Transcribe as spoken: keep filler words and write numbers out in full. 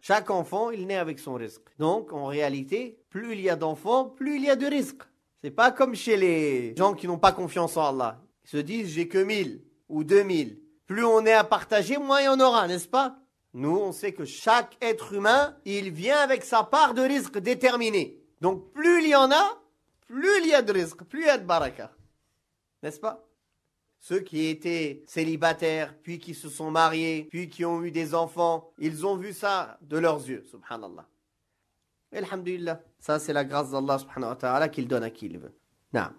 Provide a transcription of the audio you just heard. Chaque enfant, il naît avec son rizq. Donc, en réalité, plus il y a d'enfants, plus il y a de rizq. C'est pas comme chez les gens qui n'ont pas confiance en Allah. Ils se disent, j'ai que mille ou deux mille. Plus on est à partager, moins il y en aura, n'est-ce pas? Nous, on sait que chaque être humain, il vient avec sa part de rizq déterminée. Donc, plus il y en a, plus il y a de rizq, plus il y a de baraka. N'est-ce pas? Ceux qui étaient célibataires, puis qui se sont mariés, puis qui ont eu des enfants, ils ont vu ça de leurs yeux, subhanallah. Alhamdulillah, ça c'est la grâce d'Allah subhanahu wa ta'ala qu'il donne à qui il veut. Naam.